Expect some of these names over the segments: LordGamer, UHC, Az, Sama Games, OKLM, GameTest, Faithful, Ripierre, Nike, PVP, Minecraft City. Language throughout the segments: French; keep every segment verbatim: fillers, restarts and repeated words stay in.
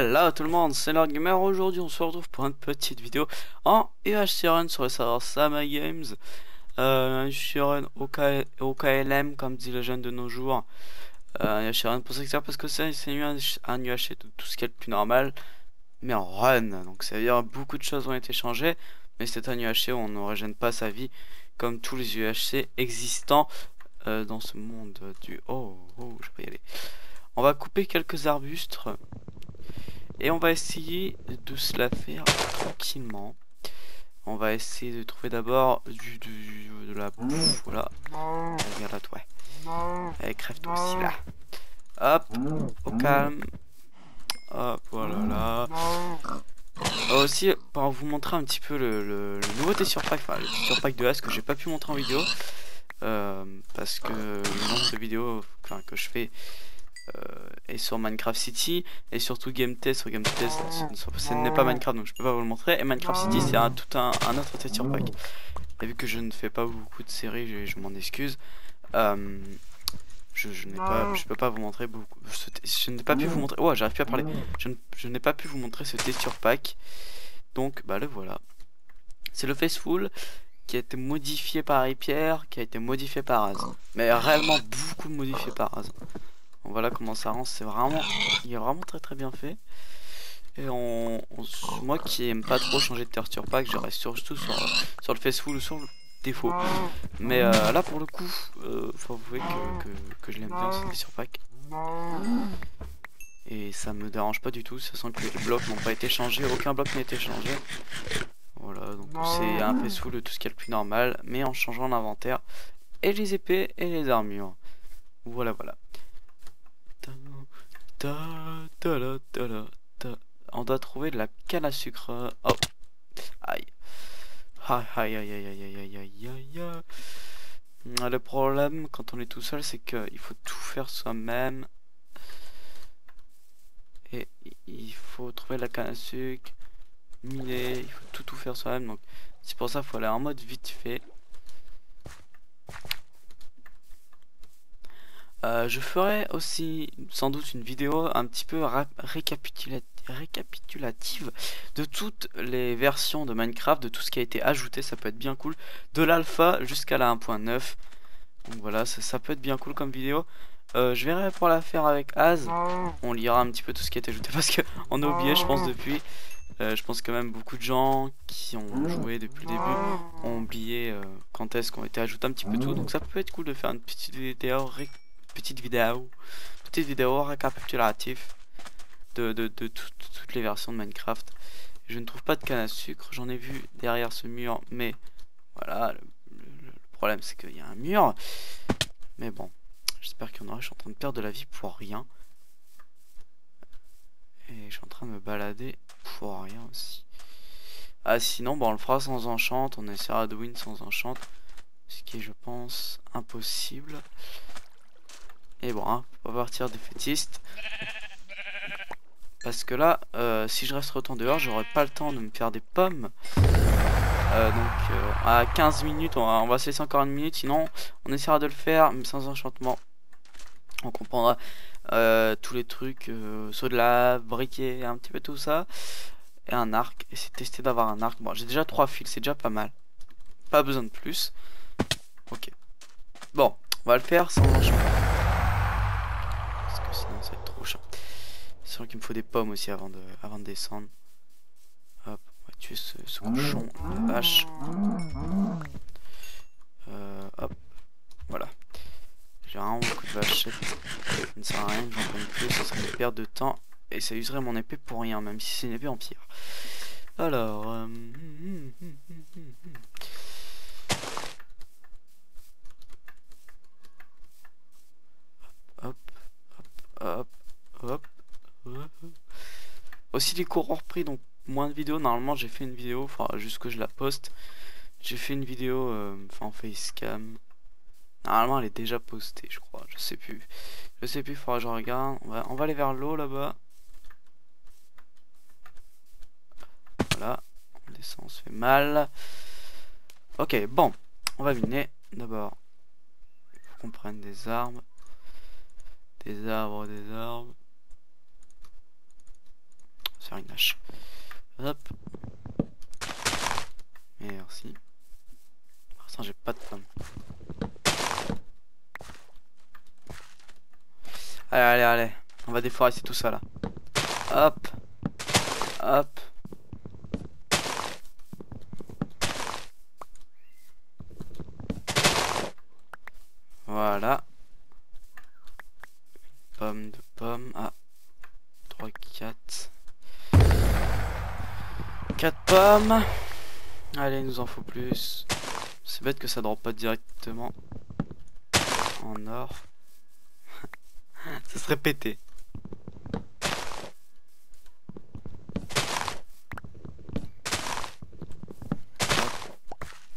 Hello tout le monde, c'est LordGamer. Aujourd'hui on se retrouve pour une petite vidéo en U H C Run sur le serveur Sama Games. Euh, U H C Run O K L M comme dit le jeune de nos jours. Euh, U H C Run pour secteur parce que c'est un U H C de tout ce qui est le plus normal, mais en run. Donc ça veut dire beaucoup de choses ont été changées, mais c'est un U H C où on ne régène pas sa vie comme tous les U H C existants euh, dans ce monde du... Oh, oh, je peux y aller. On va couper quelques arbustes et on va essayer de se la faire tranquillement. On va essayer de trouver d'abord du, du de la bouffe, voilà. Regarde là, toi. Allez, crève-toi aussi là. Hop, au calme. Hop, voilà là. Aussi, pour vous montrer un petit peu le, le, le nouveauté sur pack, enfin le sur pack de Az que j'ai pas pu montrer en vidéo euh, parce que le nombre de vidéos enfin, que je fais. Euh, et sur Minecraft City et surtout GameTest. Sur GameTest, ce n'est pas Minecraft donc je peux pas vous le montrer. Et Minecraft City, c'est un, tout un, un autre test sur pack. Et vu que je ne fais pas beaucoup de séries, je, je m'en excuse. Euh, je je n'ai pas, je peux pas vous montrer beaucoup. Je, je n'ai pas pu vous montrer. Oh, j'arrive plus à parler. Je, je n'ai pas pu vous montrer ce test sur pack. Donc, bah le voilà. C'est le Faithful qui a été modifié par Ripierre, qui a été modifié par Az. Mais réellement beaucoup modifié par Az. Voilà comment ça rend, c'est vraiment, il est vraiment très très bien fait. Et on, on moi qui aime pas trop changer de texture pack, je reste surtout sur, sur le Faithful ou sur le défaut. Mais euh, là pour le coup, euh, faut avouer que, que, que je l'aime bien cette texture pack. Et ça me dérange pas du tout, sachant que les blocs n'ont pas été changés, aucun bloc n'a été changé. Voilà, donc c'est un Faithful de tout ce qu'il y a le plus normal, mais en changeant l'inventaire et les épées et les armures. Voilà, voilà. Ta, ta, la, ta, la, ta. On doit trouver de la canne à sucre. Oh, aïe. Aïe, aïe, aïe, aïe, aïe, aïe, aïe, aïe, aïe. Le problème quand on est tout seul, c'est qu'il faut tout faire soi-même. Et il faut trouver la canne à sucre, miner, il faut tout tout faire soi-même. Donc c'est pour ça qu'il faut aller en mode vite fait. Euh, je ferai aussi sans doute une vidéo un petit peu récapitula récapitulative de toutes les versions de Minecraft, de tout ce qui a été ajouté, ça peut être bien cool, de l'alpha jusqu'à la un point neuf. Donc voilà, ça, ça peut être bien cool comme vidéo. Euh, je verrai pour la faire avec Az, on lira un petit peu tout ce qui a été ajouté parce qu'on a oublié je pense depuis. Euh, je pense que même beaucoup de gens qui ont joué depuis le début ont oublié euh, quand est-ce qu'on était ajouté un petit peu tout. Donc ça peut être cool de faire une petite vidéo récapitulative. Petite vidéo, petite vidéo récapitulative de, de, de, de, tout, de toutes les versions de Minecraft. Je ne trouve pas de canne à sucre, j'en ai vu derrière ce mur, mais voilà, le, le, le problème c'est qu'il y a un mur. Mais bon, j'espère qu'il y en aura, je suis en train de perdre de la vie pour rien. Et je suis en train de me balader pour rien aussi. Ah sinon, bon, on le fera sans enchant, on essaiera de win sans enchant, ce qui est je pense impossible. Et bon, hein, on va partir des fétistes. Parce que là, euh, si je reste autant dehors, j'aurai pas le temps de me faire des pommes. Euh, donc, euh, à quinze minutes, on va, on va se laisser encore une minute. Sinon, on essaiera de le faire, mais sans enchantement. On comprendra euh, tous les trucs, euh, saut de lave, briquet, un petit peu tout ça. Et un arc. Et c'est testé d'avoir un arc. Bon, j'ai déjà trois fils, c'est déjà pas mal. Pas besoin de plus. Ok. Bon, on va le faire sans enchantement. Sinon ça va être trop chiant. C'est sûr qu'il me faut des pommes aussi avant de, avant de descendre. Hop, on va tuer ce, ce cochon de vache. Euh, hop, voilà. J'ai vraiment beaucoup de vaches. Ça ne sert à rien que j'en prenne plus, ça serait une perte de temps. Et ça userait mon épée pour rien, même si c'est une épée en pierre. Alors... Euh... Hop, hop, hop. Aussi les cours ont repris, donc moins de vidéos. Normalement j'ai fait une vidéo, enfin juste que je la poste. J'ai fait une vidéo euh, en facecam. Normalement elle est déjà postée je crois, je sais plus. Je sais plus, il faudra que je regarde. On va, on va aller vers l'eau là-bas. Voilà, on descend, on se fait mal. Ok, bon, on va miner d'abord. Faut qu'on prenne des armes. Des arbres, des arbres. faire une hache. Hop. Merci. Attends, j'ai pas de flamme. Allez, allez, allez. On va déforester tout ça là. Hop. Hop. Voilà. Pomme de pomme. Ah. trois, quatre. quatre pommes. Allez, il nous en faut plus. C'est bête que ça drop pas directement en or. Ça serait pété.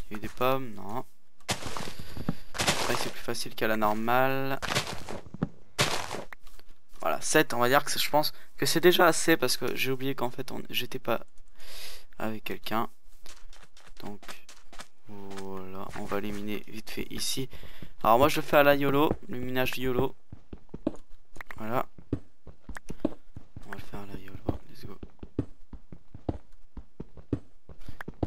Il y a eu des pommes, non. Après c'est plus facile qu'à la normale. Voilà, sept, on va dire que je pense que c'est déjà assez parce que j'ai oublié qu'en fait on... j'étais pas avec quelqu'un. Donc voilà, on va éliminer vite fait ici. Alors moi je fais à la YOLO, le minage YOLO. Voilà. On va le faire à la YOLO, let's go. Le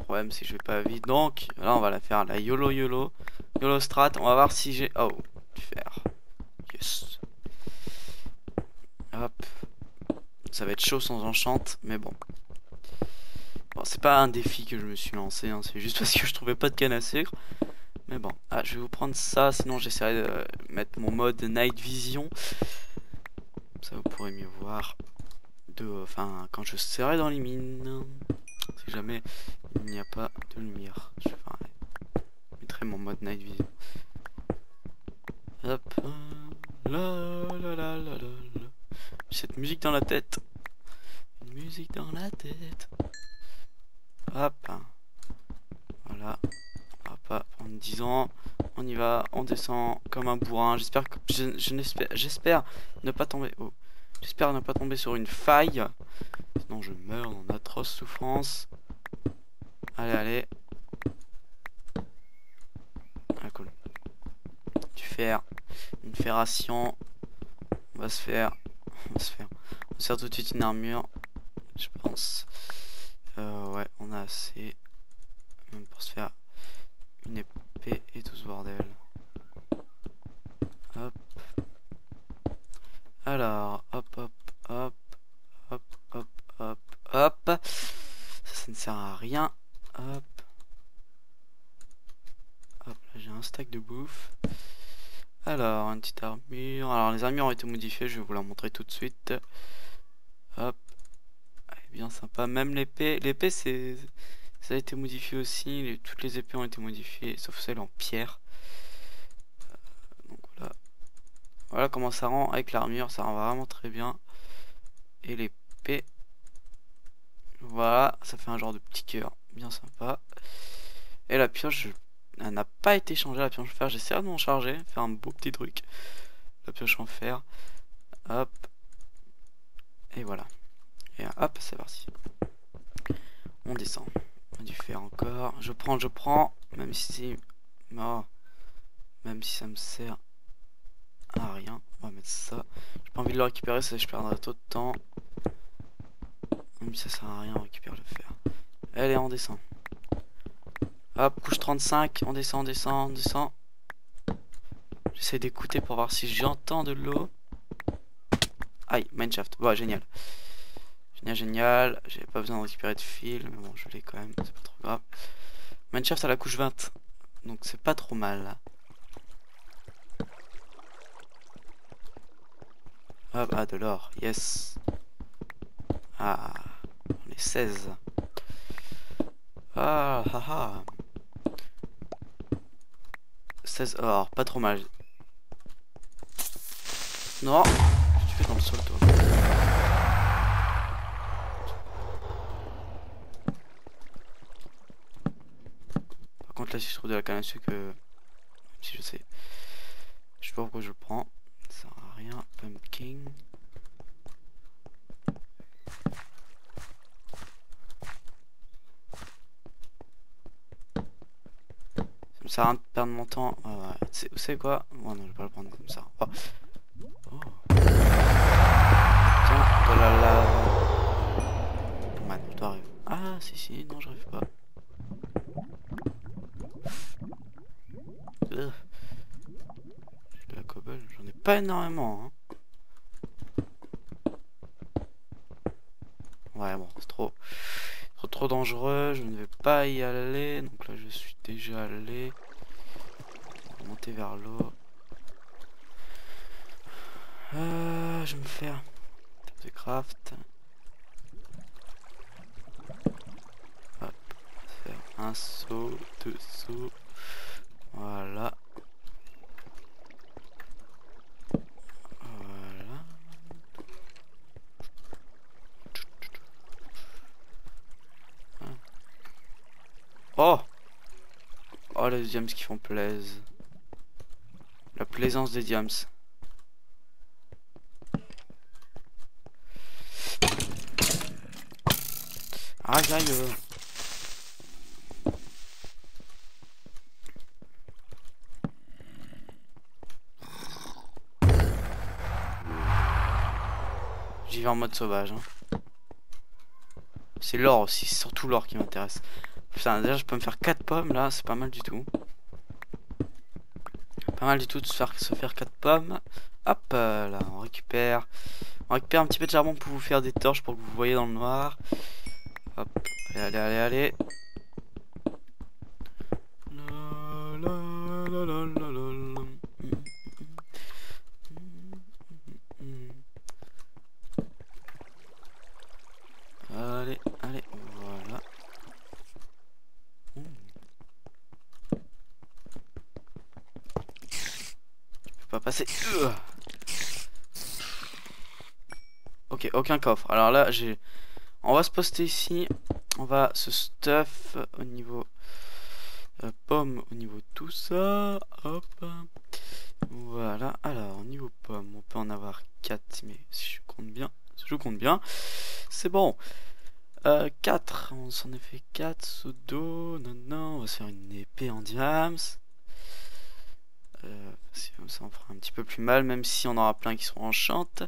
problème c'est que je vais pas vite, donc là on va la faire à la YOLO YOLO. YOLO strat, on va voir si j'ai... Oh, du fer. Yes. Hop. Ça va être chaud sans enchante, mais bon. Bon, c'est pas un défi que je me suis lancé, hein, c'est juste parce que je trouvais pas de canne à sucre. Mais bon, ah, je vais vous prendre ça, sinon j'essaierai de mettre mon mode Night Vision. Ça vous pourrez mieux voir de, enfin, quand je serai dans les mines. Si jamais il n'y a pas de lumière, je, enfin, je mettrai mon mode Night Vision. Hop, la la la la la. J'ai cette musique dans la tête. Une musique dans la tête. Hop, voilà, on va pas prendre dix ans, on y va, on descend comme un bourrin. J'espère que je, je n'espère, j'espère ne pas tomber. Oh, j'espère ne pas tomber sur une faille, sinon je meurs en atroce souffrance. Allez, allez, ah cool, du fer, une ferration, on va se faire, on va se faire, on se sert tout de suite une armure, je pense. Euh, ouais, on a assez même pour se faire une épée et tout ce bordel. Hop. Alors, hop, hop, hop, hop, hop, hop, hop. Ça, ça ne sert à rien. Hop. Hop, là j'ai un stack de bouffe. Alors, une petite armure. Alors, les armures ont été modifiées, je vais vous la montrer tout de suite. Hop. Bien sympa, même l'épée, l'épée c'est, ça a été modifié aussi, les, toutes les épées ont été modifiées sauf celle en pierre. Euh, donc voilà. Voilà comment ça rend avec l'armure, ça rend vraiment très bien. Et l'épée, voilà, ça fait un genre de petit cœur, bien sympa. Et la pioche, elle n'a pas été changée, la pioche en fer, j'essaie de m'en charger, faire un beau petit truc. La pioche en fer, hop, et voilà. Et hop, c'est parti. On descend. Du fer encore. Je prends, je prends. Même si... Oh. Même si ça me sert à rien. On va mettre ça. J'ai pas envie de le récupérer, ça je perdrai trop de temps. Même si ça sert à rien, on récupère le fer. Allez, on descend. Hop, couche trente-cinq. On descend, on descend, on descend. J'essaie d'écouter pour voir si j'entends de l'eau. Aïe, mineshaft. Ouais, génial. Génial, j'ai pas besoin de récupérer de fil, mais bon, je l'ai quand même, c'est pas trop grave. Mineshaft à la couche vingt, donc c'est pas trop mal. Hop, ah, de l'or, yes. Ah, on est seize. Ah, ah, ah. seize or, pas trop mal. Non, tu fais dans le sol, toi. Là, si je trouve de la canne à sucre, euh, même si je sais, je sais pas pourquoi je le prends, ça sert à rien. Pumpkin, ça me sert à rien de perdre mon temps. Oh, ouais. C'est, vous savez quoi? Oh non, je vais pas le prendre comme ça. Oh, oh. Tiens, oh là là. place ici. Non, j'arrive pas. J'ai de la cobble, j'en ai pas énormément. Hein. Ouais, bon, c'est trop, trop, trop dangereux. Je ne vais pas y aller. Donc là, je suis déjà allé. On va monter vers l'eau. Euh, je vais me faire de craft. Hop, faire un saut, deux sauts. Voilà. Voilà. Oh! Oh, les diams qui font plaise. La plaisance des diams. Ah, j'arrive. J'y vais en mode sauvage. Hein. C'est l'or aussi, c'est surtout l'or qui m'intéresse. Putain, déjà je peux me faire quatre pommes là, c'est pas mal du tout. Pas mal du tout de se faire, se faire quatre pommes. Hop là, on récupère. On récupère un petit peu de charbon pour vous faire des torches pour que vous voyez dans le noir. Hop, allez, allez, allez, allez. La, la, la, la, la, la, la. Allez, allez, voilà. Je peux pas passer. Ok, aucun coffre. Alors là, j'ai... On va se poster ici, on va se stuff au niveau euh, pomme, au niveau tout ça, hop, voilà. Alors au niveau pomme, on peut en avoir quatre, mais si je compte bien, si je compte bien, c'est bon. Euh, quatre, on s'en est fait quatre, sous dos, non, non, on va se faire une épée en diams. Euh, si comme ça on fera un petit peu plus mal, même si on aura plein qui seront enchantes,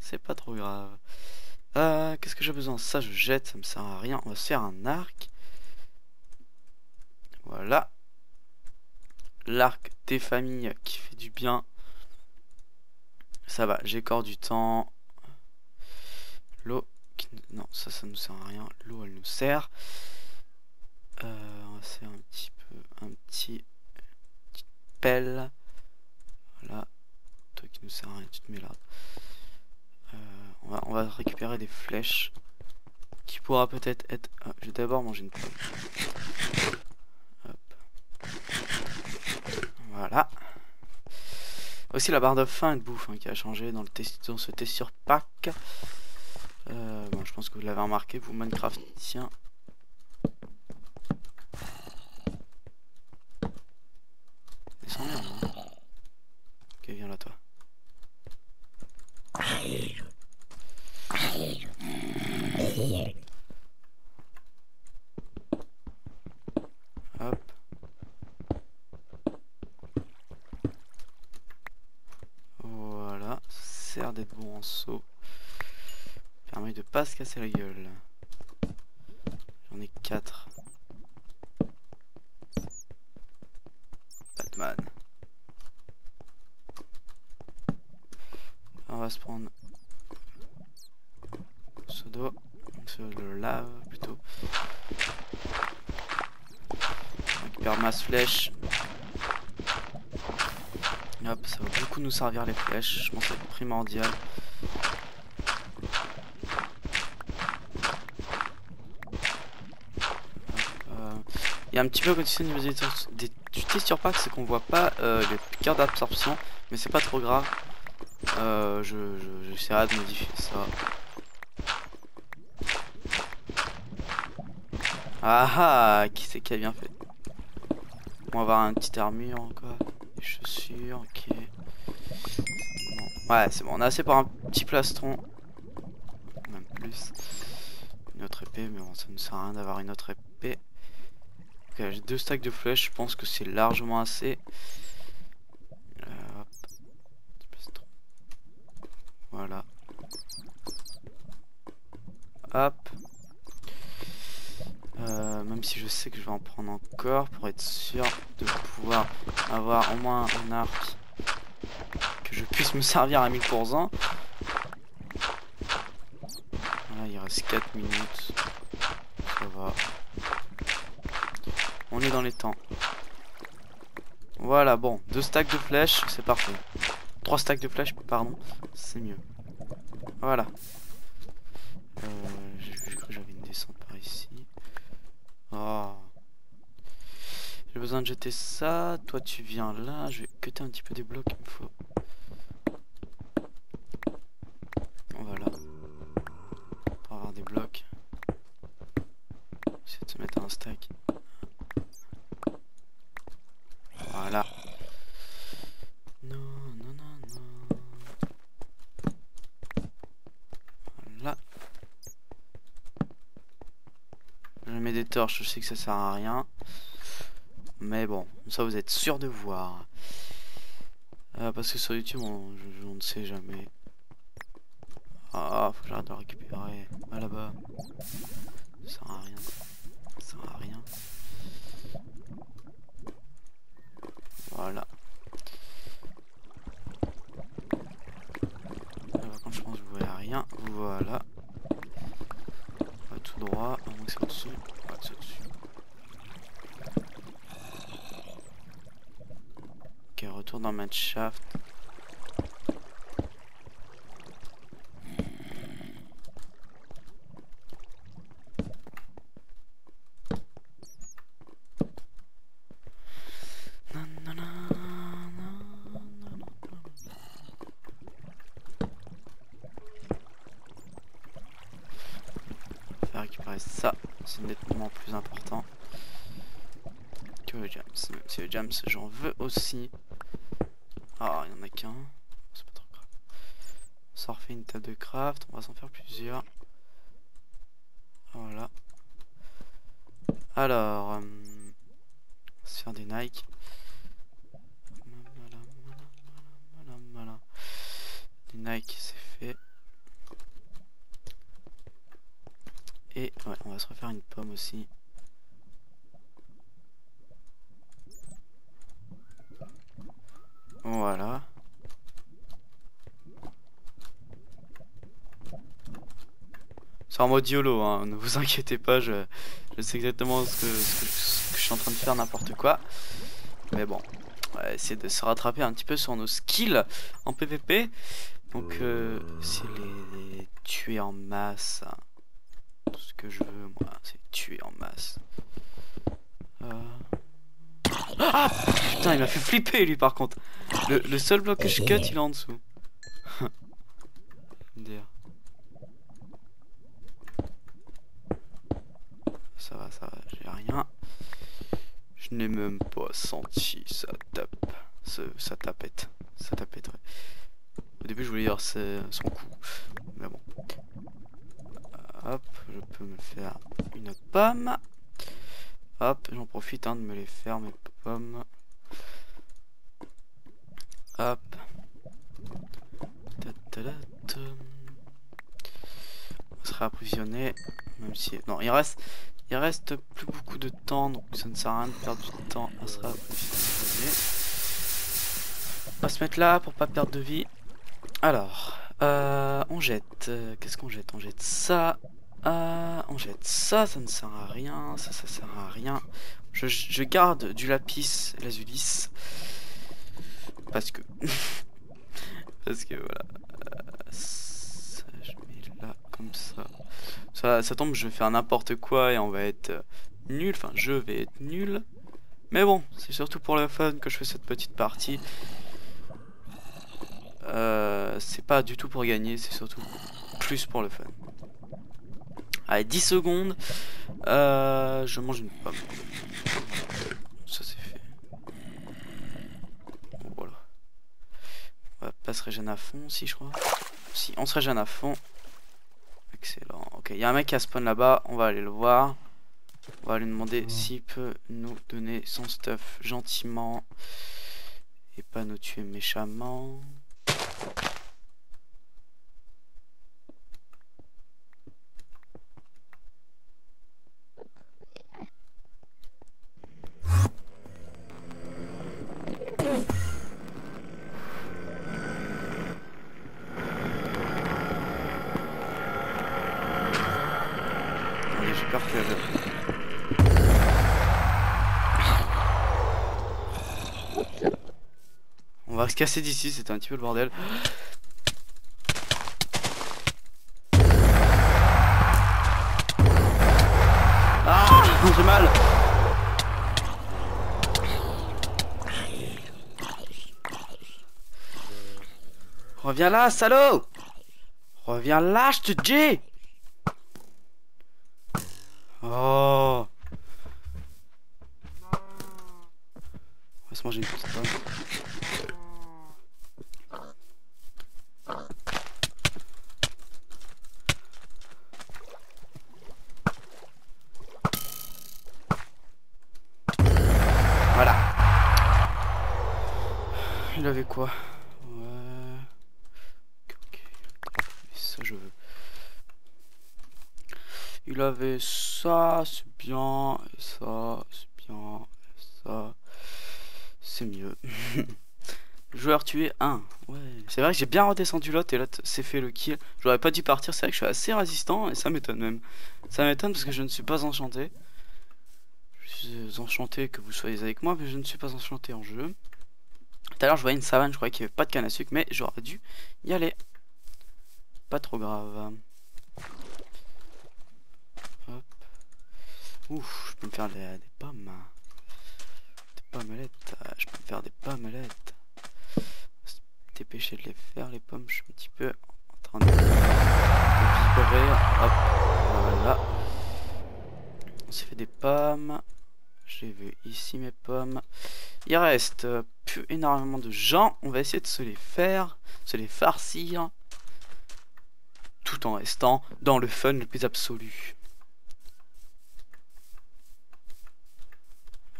c'est pas trop grave. Euh, qu'est-ce que j'ai besoin? Ça je jette, ça me sert à rien. On va se faire un arc. Voilà. L'arc des familles qui fait du bien. Ça va, j'ai encore du temps. L'eau. Qui... Non, ça, ça nous sert à rien. L'eau, elle nous sert. Euh, on va se faire un petit peu. Un petit. Une petite pelle. Voilà. Toi qui nous sert à rien, tu te mets là. Euh, on, va, on va récupérer des flèches qui pourra peut-être être... être... Ah, je vais d'abord manger une pomme. Hop. Voilà. Aussi la barre de faim et de bouffe hein, qui a changé dans, le test, dans ce test sur pack. Euh, bon, je pense que vous l'avez remarqué, vous Minecraft, tiens. Descends bien, hein. Ok, viens là toi. Hop. Voilà, sert d'être bon en saut. Permet de pas se casser la gueule. J'en ai quatre. Batman. On va se prendre ce dos, ce le lave plutôt. On récupère masse flèche. Hop, ça va beaucoup nous servir les flèches, je pense que c'est primordial. Il y a un petit peu quand tu au niveau des test sur pack, c'est qu'on voit pas euh, les cœurs d'absorption, mais c'est pas trop grave. Euh, je, je, j'essaierai de modifier ça. Ah ah, qui c'est qui a bien fait? On va avoir un petit armure encore. Des chaussures, ok. Bon. Ouais, c'est bon, on a assez pour un petit plastron. Même plus. Une autre épée, mais bon, ça ne sert à rien d'avoir une autre épée. Ok, j'ai deux stacks de flèches, je pense que c'est largement assez. Voilà. Hop. Euh, même si je sais que je vais en prendre encore pour être sûr de pouvoir avoir au moins un arc que je puisse me servir à mille pour cent. Voilà, il reste quatre minutes. Ça va. On est dans les temps. Voilà, bon, deux stacks de flèches, c'est parfait. Trois stacks de flèches, pardon, c'est mieux. Voilà. Euh, j'ai cru que j'avais une descente par ici. Oh. J'ai besoin de jeter ça. Toi, tu viens là. Je vais cutter un petit peu des blocs. Il me faut. Voilà. Pour avoir des blocs. J'essaie de se mettre un stack. Voilà. Non, non, non, non. Voilà. Je mets des torches, je sais que ça sert à rien. Mais bon, ça vous êtes sûr de voir. Euh, parce que sur YouTube, on, je, on ne sait jamais. Ah, faut que j'arrête de récupérer. Ah là-bas. Ça sert à rien. Ça sert à rien. Voilà. Alors, quand je pense que vous voyez rien, voilà. On va tout droit, on va au dessus, on va au dessus. Ok, retour dans Mineshaft. Ça, c'est nettement plus important que le jams. Même si le jams, j'en veux aussi. Ah, il n'y en a qu'un. C'est pas trop grave. On s'en refait une table de craft. On va s'en faire plusieurs. Voilà. Alors, euh, on va se faire des Nike. Des Nike, c'est fait. Et ouais, on va se refaire une pomme aussi. Voilà. C'est en mode YOLO, hein, ne vous inquiétez pas, je, je sais exactement ce que, ce, que, ce que je suis en train de faire, n'importe quoi. Mais bon, on va essayer de se rattraper un petit peu sur nos skills en P V P. Donc, euh, c'est les, les tuer en masse. Tout ce que je veux, moi, c'est tuer en masse. Euh... Ah putain, il m'a fait flipper, lui, par contre. Le, le seul bloc que je cut, il est en dessous. Ça va, ça va, j'ai rien. Je n'ai même pas senti, ça tape. Ça, ça tapette. Ça tapette, ouais. Au début, je voulais dire son coup. Mais bon. Hop, je peux me faire une pomme. Hop, j'en profite hein, de me les faire, mes pommes. Hop. On sera approvisionné. Même si... Non, il reste... Il reste plus beaucoup de temps, donc ça ne sert à rien de perdre du temps. On sera approvisionné. On va se mettre là pour pas perdre de vie. Alors... Euh, on jette. Euh, Qu'est-ce qu'on jette? On jette ça. Euh, on jette ça. Ça ne sert à rien. Ça, ça sert à rien. Je, je garde du lapis lazuli. Parce que. Parce que voilà. Euh, ça, je mets là comme ça. Ça, ça tombe, je vais faire n'importe quoi et on va être nul. Enfin, je vais être nul. Mais bon, c'est surtout pour le fun que je fais cette petite partie. Euh, c'est pas du tout pour gagner, c'est surtout plus pour le fun. Allez, dix secondes. Euh, je mange une pomme. Ça c'est fait. Voilà. On va pas se régénérer à fond, si je crois. Si, on se régénère à fond. Excellent. Ok, il y a un mec qui a spawn là-bas, on va aller le voir. On va lui demander s'il peut nous donner son stuff gentiment. Et pas nous tuer méchamment. On va se casser d'ici, c'était un petit peu le bordel. Ah, j'ai mal. Reviens là, salaud. Reviens là, je te dis. Oh. On va se manger une petite pomme. Voilà. Il avait quoi? Ouais. Ok. Ça je veux. Il avait ça, c'est bien, et ça, c'est bien, et ça, c'est mieux. Joueur tué un. Ouais. C'est vrai que j'ai bien redescendu l'autre et l'autre s'est fait le kill. J'aurais pas dû partir, c'est vrai que je suis assez résistant et ça m'étonne même. Ça m'étonne parce que je ne suis pas enchanté. Je suis enchanté que vous soyez avec moi, mais je ne suis pas enchanté en jeu. Tout à l'heure je voyais une savane, je croyais qu'il n'y avait pas de canne à sucre, mais j'aurais dû y aller. Pas trop grave. Ouf, je peux me faire des, des pommes. Des pommelettes. Je peux me faire des pommelettes. Dépêcher de les faire, les pommes. Je suis un petit peu en train de, de vibrer. Hop, voilà. On s'est fait des pommes. J'ai vu ici mes pommes. Il reste plus énormément de gens. On va essayer de se les faire, se les farcir. Tout en restant dans le fun le plus absolu.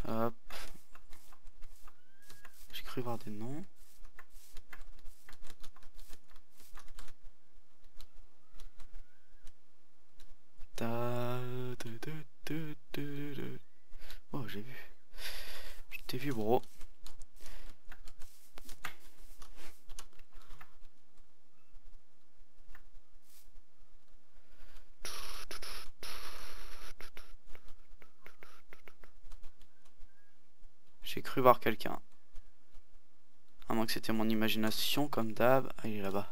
Hop. J'ai cru voir des noms. Oh, j'ai vu. Je t'ai vu, bro. J'ai cru voir quelqu'un. À moins que c'était mon imagination comme d'hab. Ah, il est là-bas.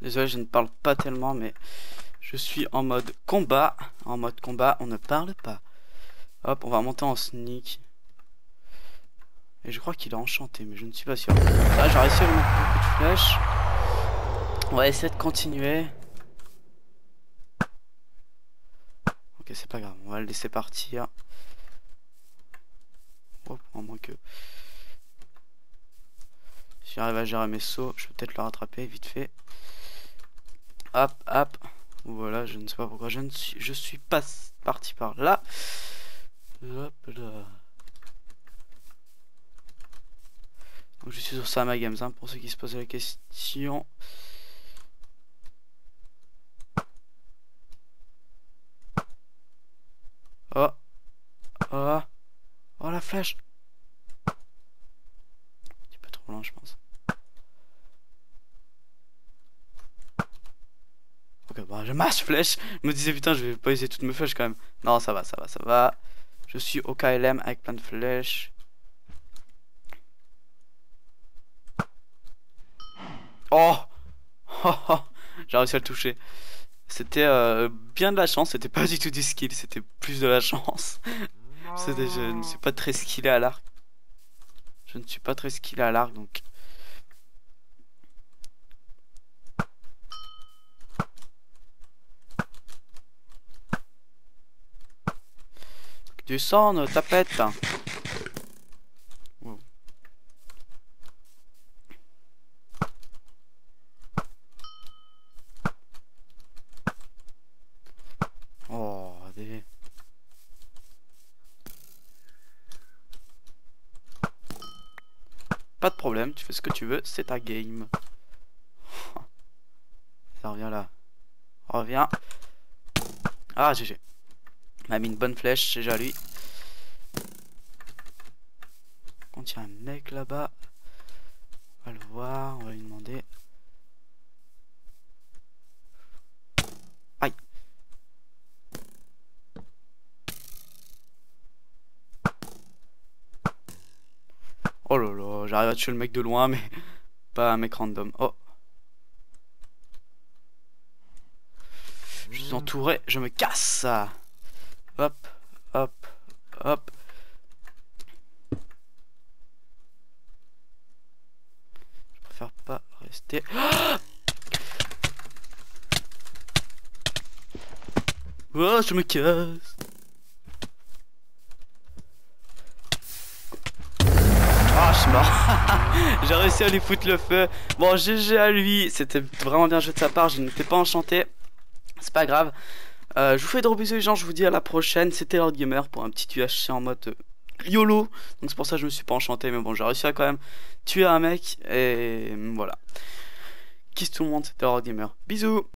Désolé, je ne parle pas tellement, mais je suis en mode combat. En mode combat, on ne parle pas. Hop, on va monter en sneak. Et je crois qu'il est enchanté, mais je ne suis pas sûr. Ah, j'ai réussi à lui mettre beaucoup de flèches. On va essayer de continuer. Ok, c'est pas grave, on va le laisser partir. Hop, à moins que... si j'arrive à gérer mes sauts, je peux peut-être le rattraper vite fait. Hop, hop. Voilà, je ne sais pas pourquoi je ne suis, je suis pas parti par là. Hop là. Donc je suis sur Sama Games, hein, pour ceux qui se posaient la question. Oh, oh, oh la flèche. Un petit peu trop loin, je pense. Bah, je mâche flèche. Je me disais putain, je vais pas essayer toutes mes flèches quand même. Non, ça va, ça va, ça va. Je suis au K L M avec plein de flèches. Oh, oh, oh. J'ai réussi à le toucher. C'était euh, bien de la chance. C'était pas du tout du skill. C'était plus de la chance. Je ne suis pas très skillé à l'arc. Je ne suis pas très skillé à l'arc donc. Du sang, nos tapettes. Wow. Oh, des... Pas de problème, tu fais ce que tu veux, c'est ta game. Ça revient là. Reviens. Ah, G G. Il m'a mis une bonne flèche, c'est déjà lui. Quand il y a un mec là-bas, on va le voir, on va lui demander. Aïe. Oh là là, j'arrive à tuer le mec de loin, mais pas un mec random. Oh. Je suis entouré, je me casse. Hop, hop, hop. Je préfère pas rester. Ah oh, je me casse. Ah, je suis mort. J'ai réussi à lui foutre le feu. Bon, G G à lui. C'était vraiment bien joué de sa part. Je n'étais pas enchanté. C'est pas grave. Euh, je vous fais de gros bisous les gens, je vous dis à la prochaine, c'était LordGamer pour un petit U H C en mode euh, YOLO, donc c'est pour ça que je me suis pas enchanté, mais bon j'ai réussi à quand même tuer un mec, et voilà. Kiss tout le monde, c'était LordGamer, bisous.